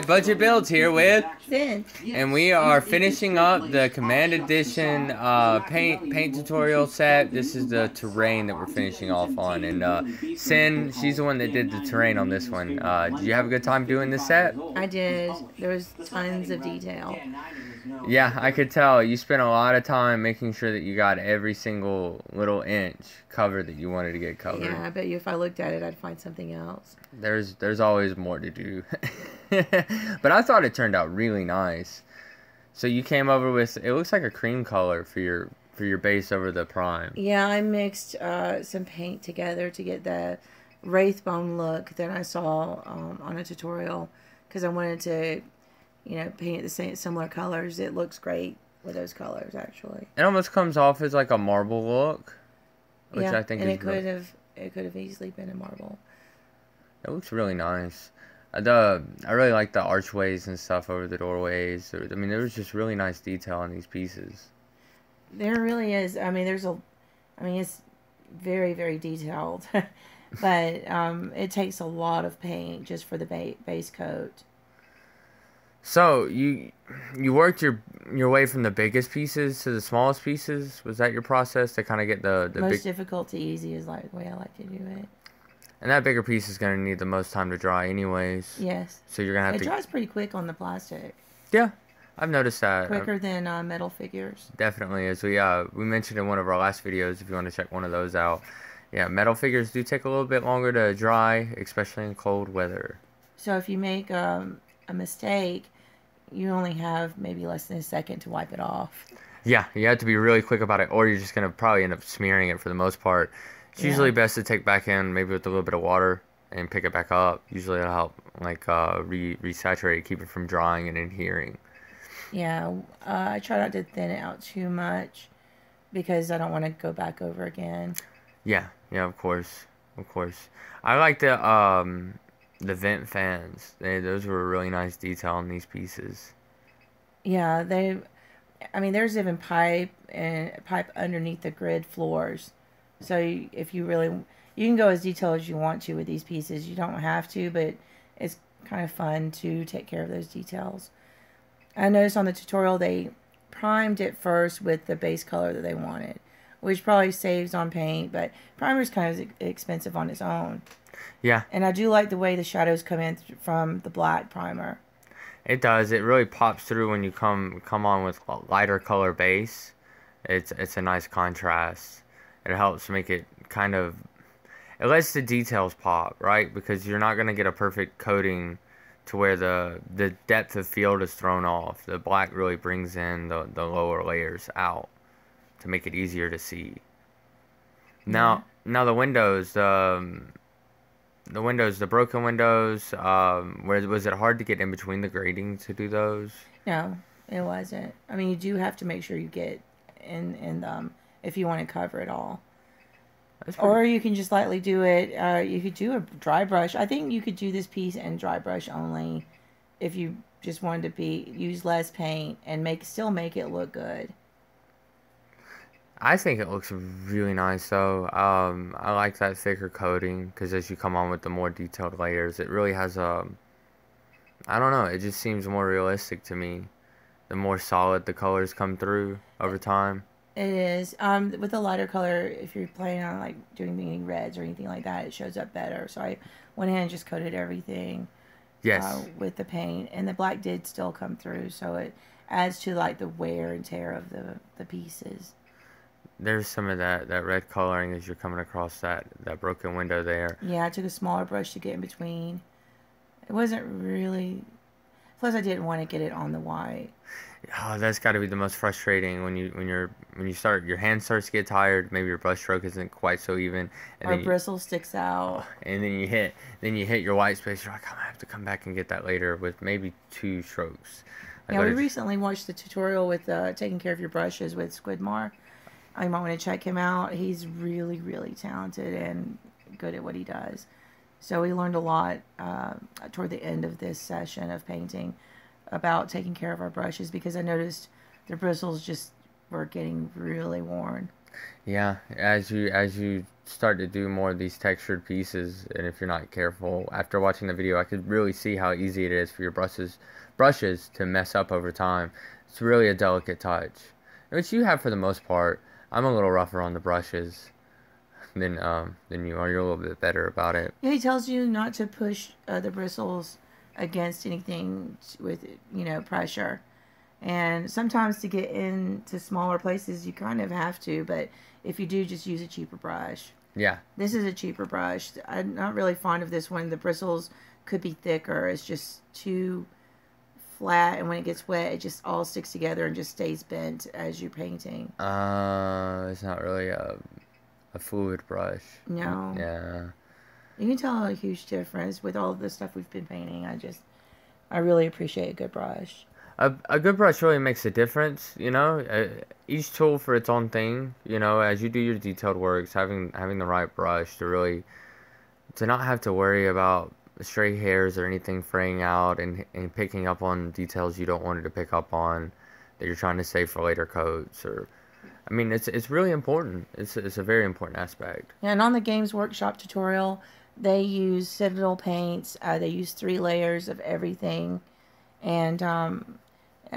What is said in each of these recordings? Hi, Budget Builds here with Sin, and we are finishing up the Command Edition paint tutorial set. This is the terrain that we're finishing off on, and Sin, she's the one that did the terrain on this one. Did you have a good time doing this set? I did. There was tons of detail. Yeah, I could tell. You spent a lot of time making sure that you got every single little inch covered that you wanted to get covered. Yeah, I bet you if I looked at it, I'd find something else. There's always more to do. But I thought it turned out really nice. So you came over with, it looks like a cream color for your base over the prime. Yeah, I mixed some paint together to get the wraithbone look that I saw on a tutorial, because I wanted to, you know, paint the same similar colors. It looks great with those colors, actually. It almost comes off as like a marble look, which yeah, I think and is it could have easily been a marble. It looks really nice. I really like the archways and stuff over the doorways. I mean, there was just really nice detail on these pieces. There really is. I mean, it's very, very detailed, but it takes a lot of paint just for the base coat. So you worked your way from the biggest pieces to the smallest pieces. Was that your process to kind of get the most difficult to easy is like the way I like to do it. And that bigger piece is going to need the most time to dry anyways. Yes. So you're going to have to... It dries pretty quick on the plastic. Yeah. I've noticed that. Quicker than metal figures. Definitely. As we mentioned in one of our last videos, if you want to check one of those out. Yeah, metal figures do take a little bit longer to dry, especially in cold weather. So if you make a mistake, you only have maybe less than a second to wipe it off. Yeah, you have to be really quick about it, or you're just going to probably end up smearing it for the most part. It's usually best to take back in maybe with a little bit of water and pick it back up. Usually it'll help like resaturate, keep it from drying and adhering. Yeah, I try not to thin it out too much because I don't want to go back over again. Yeah, of course. I like the vent fans. Those were a really nice detail on these pieces. Yeah, there's even pipe underneath the grid floors. So if you really, you can go as detailed as you want to with these pieces. You don't have to, but it's kind of fun to take care of those details. I noticed on the tutorial they primed it first with the base color that they wanted, which probably saves on paint, but primer's kind of expensive on its own. Yeah. And I do like the way the shadows come in from the black primer. It does. It really pops through when you come on with a lighter color base. It's a nice contrast. It helps make it kind of, it lets the details pop, right? Because you're not going to get a perfect coating to where the depth of field is thrown off. The black really brings in the lower layers out to make it easier to see. Now the windows, the broken windows, was it hard to get in between the grading to do those? No, it wasn't. I mean, you do have to make sure you get in them if you want to cover it all. Or you can just lightly do it. You could do a dry brush. I think you could do this piece and dry brush only if you just wanted to use less paint and still make it look good. I think it looks really nice though. I like that thicker coating because as you come on with the more detailed layers, it really has a, I don't know, it just seems more realistic to me. The more solid the colors come through over time. It is. With a lighter color, if you're planning on like doing any reds or anything like that, it shows up better. So I went ahead and just coated everything. Yes. With the paint, and the black did still come through, so it adds to like the wear and tear of the pieces. There's some of that red coloring as you're coming across that broken window there. Yeah, I took a smaller brush to get in between. It wasn't really. Plus, I didn't want to get it on the white. Oh, that's got to be the most frustrating when your hand starts to get tired. Maybe your brush stroke isn't quite so even. Or a bristle sticks out. And then you hit your white space. You're like, I have to come back and get that later with maybe two strokes. Yeah, we recently watched the tutorial with taking care of your brushes with Squidmar. You might want to check him out. He's really, really talented and good at what he does. So we learned a lot toward the end of this session of painting about taking care of our brushes, because I noticed the bristles just were getting really worn. Yeah, as you start to do more of these textured pieces, and if you're not careful, after watching the video, I could really see how easy it is for your brushes to mess up over time. It's really a delicate touch, which you have for the most part. I'm a little rougher on the brushes than you are. You're a little bit better about it. Yeah, he tells you not to push the bristles against anything with, you know, pressure. And sometimes to get into smaller places, you kind of have to, but if you do, just use a cheaper brush. Yeah. This is a cheaper brush. I'm not really fond of this one. The bristles could be thicker. It's just too flat, and when it gets wet, it just all sticks together and just stays bent as you're painting. It's not really a fluid brush. No. Yeah. You can tell a huge difference with all the stuff we've been painting. I really appreciate a good brush. A good brush really makes a difference, you know. Each tool for its own thing, you know. As you do your detailed works, having the right brush to not have to worry about stray hairs or anything fraying out and picking up on details you don't want it to pick up on that you're trying to save for later coats. Or, I mean, it's really important. It's a very important aspect. Yeah, and on the Games Workshop tutorial, they use Citadel paints. They use 3 layers of everything, and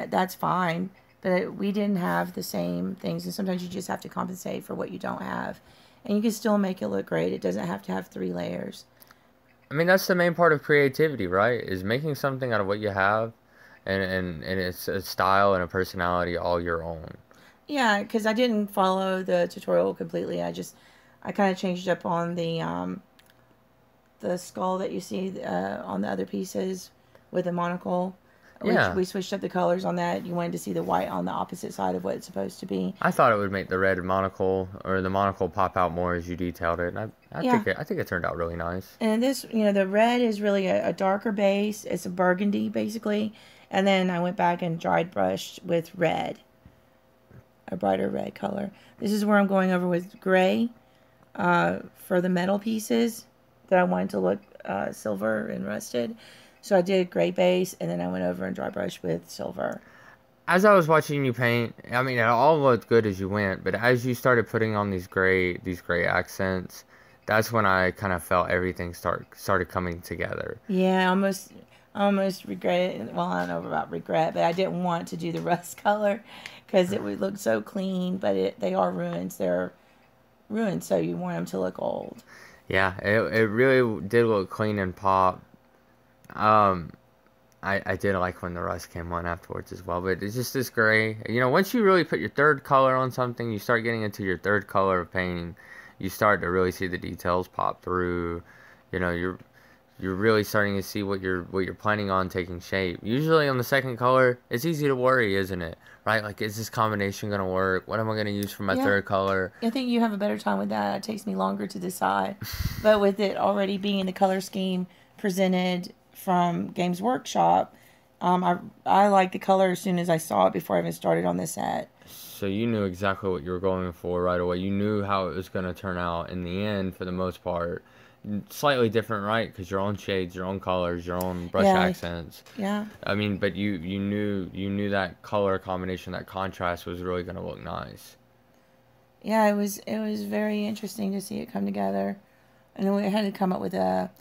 that's fine, but we didn't have the same things, and sometimes you just have to compensate for what you don't have, and you can still make it look great. It doesn't have to have 3 layers. I mean, that's the main part of creativity, right, is making something out of what you have, and it's a style and a personality all your own. Yeah, because I didn't follow the tutorial completely. I kind of changed up on the skull that you see on the other pieces with the monocle. Yeah. We switched up the colors on that. You wanted to see the white on the opposite side of what it's supposed to be. I thought it would make the red monocle or the monocle pop out more as you detailed it. And I think it turned out really nice. And this, you know, the red is really a darker base. It's a burgundy, basically. And then I went back and dried brushed with red, a brighter red color. This is where I'm going over with gray for the metal pieces that I wanted to look silver and rusted. So I did gray base, and then I went over and dry brushed with silver. As I was watching you paint, I mean, it all looked good as you went, but as you started putting on these gray accents, that's when I kind of felt everything started coming together. Yeah, I almost regret it. Well, I don't know about regret, but I didn't want to do the rust color because it would look so clean, but they are ruins. They're ruined, so you want them to look old. Yeah, it really did look clean and pop. I did like when the rust came on afterwards as well, but it's just this gray. You know, once you really put your third color on something, you start getting into your third color of painting, you start to really see the details pop through. You know, you're really starting to see what you're planning on taking shape. Usually on the second color, it's easy to worry, isn't it? Right? Like, is this combination going to work? What am I going to use for my third color? I think you have a better time with that. It takes me longer to decide. But with it already being in the color scheme presented from Games Workshop, I liked the color as soon as I saw it before I even started on this set. So you knew exactly what you were going for right away. You knew how it was going to turn out in the end for the most part. Slightly different, right? Because your own shades, your own colors, your own brush accents. Yeah. I mean, but you knew that color combination, that contrast was really going to look nice. Yeah, it was very interesting to see it come together, and we had to come up with I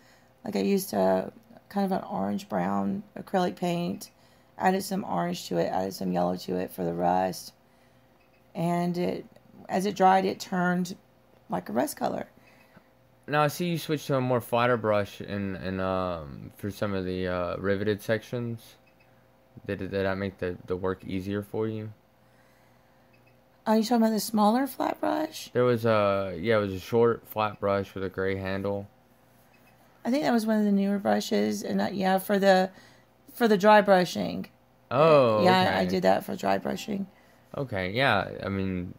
used a kind of an orange-brown acrylic paint. Added some orange to it, added some yellow to it for the rust. And as it dried, it turned like a rust color. Now, I see you switched to a more flatter brush for some of the riveted sections. Did that make the work easier for you? Are you talking about the smaller flat brush? There was it was a short flat brush with a gray handle. I think that was one of the newer brushes, and for the dry brushing. Oh, yeah, okay. I did that for dry brushing. Okay, yeah. I mean,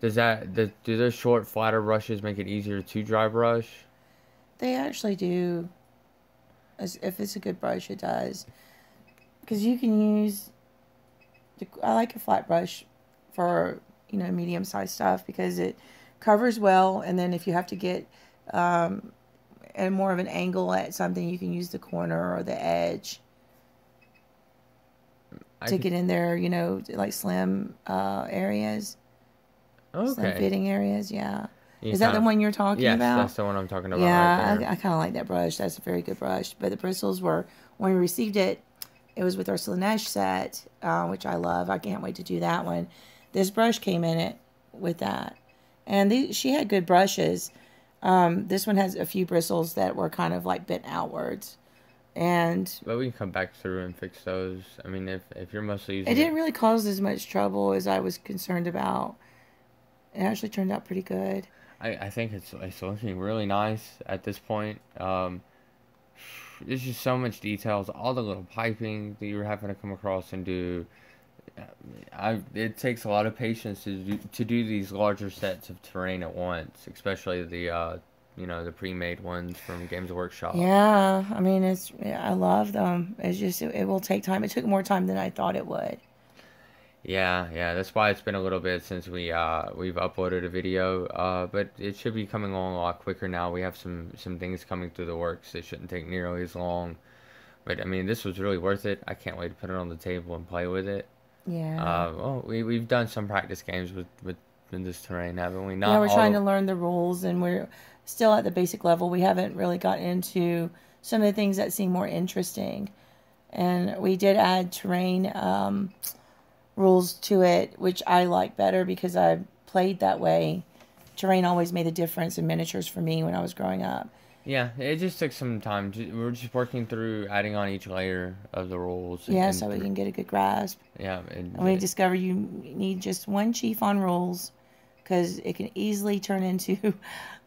do those short, flatter brushes make it easier to dry brush? They actually do. If it's a good brush, it does, because you can use. I like a flat brush for medium-sized stuff because it covers well, and then if you have to get and more of an angle at something, you can use the corner or the edge. to get in there, you know, like slim areas. Okay. Slim fitting areas, yeah. Is that the one you're talking about? Yes, that's the one I'm talking about. Yeah, right there. I kind of like that brush. That's a very good brush. But the bristles were, when we received it, it was with our Slaanesh set, which I love. I can't wait to do that one. This brush came in it with that. And she had good brushes. This one has a few bristles that were kind of like bent outwards. But we can come back through and fix those. I mean, if you're mostly using it. It didn't really cause as much trouble as I was concerned about. It actually turned out pretty good. I think it's looking really nice at this point. There's just so much details. All the little piping that you're having to come across and do. It takes a lot of patience to do these larger sets of terrain at once, especially the you know, the pre-made ones from Games Workshop. Yeah, I mean, I love them. It's just it will take time. It took more time than I thought it would. Yeah, yeah, that's why it's been a little bit since we've uploaded a video, but it should be coming along a lot quicker now. We have some things coming through the works that shouldn't take nearly as long. But I mean, this was really worth it. I can't wait to put it on the table and play with it. Yeah. Well, we've done some practice games in this terrain, haven't we? Yeah, we're trying to learn the rules, and we're still at the basic level. We haven't really got into some of the things that seem more interesting. And we did add terrain rules to it, which I like better because I played that way. Terrain always made a difference in miniatures for me when I was growing up. Yeah, it just took some time. We're just working through adding on each layer of the rules. Yeah, so we can get a good grasp. Yeah. And we discovered you need just one chief on rules because it can easily turn into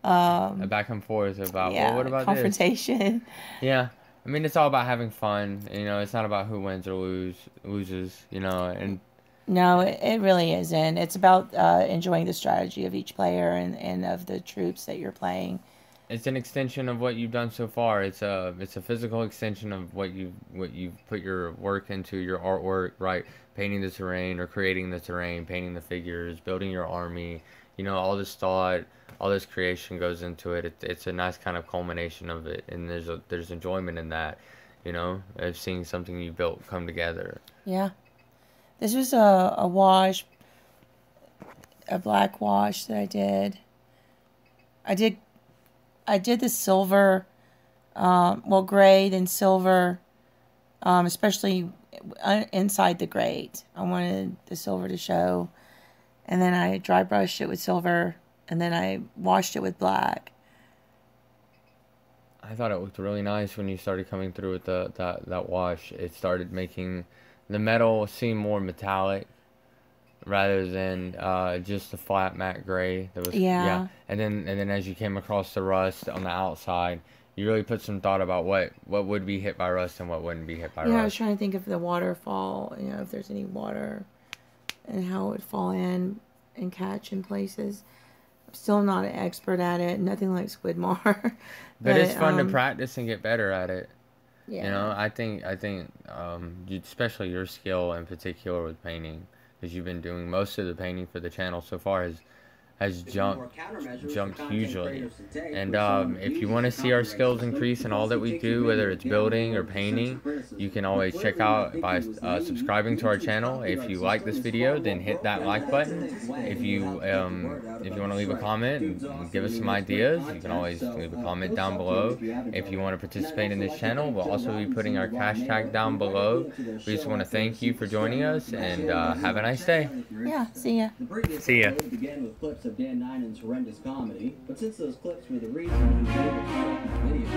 a back and forth about, yeah, well, what about confrontation. This? Yeah. I mean, it's all about having fun. You know, it's not about who wins or loses, you know, and... No, it really isn't. It's about enjoying the strategy of each player and of the troops that you're playing. It's an extension of what you've done so far. It's a physical extension of what you've put your work into, your artwork, right? Painting the terrain or creating the terrain, painting the figures, building your army. You know, all this thought, all this creation goes into it. It's a nice kind of culmination of it, and there's enjoyment in that. You know, of seeing something you built come together. Yeah. This was a wash, a black wash that I did. I did the silver, well, gray, then silver, especially inside the grate. I wanted the silver to show. And then I dry brushed it with silver, and then I washed it with black. I thought it looked really nice when you started coming through with that wash. It started making... the metal seemed more metallic rather than just the flat matte gray. That was, yeah. And then as you came across the rust on the outside, you really put some thought about what would be hit by rust and what wouldn't be hit by rust. Yeah, I was trying to think of the waterfall, you know, if there's any water and how it would fall in and catch in places. I'm still not an expert at it. Nothing like Squidmar. but it's fun to practice and get better at it. Yeah. You know, I think especially your skill in particular with painting, because you've been doing most of the painting for the channel so far, has jumped hugely. And if you want to see our skills increase in all that we do, whether it's building or painting, you can always check out by subscribing to our channel. If you like this video, then hit that like button. If you want to leave a comment and give us some ideas, you can always leave a comment down below. If you want to participate in this channel, we'll also be putting our hashtag down below. We just want to thank you for joining us, and have a nice day. Yeah, see ya. See ya. Of Dan Ninen's horrendous comedy, but since those clips were the reason we were able to start the video.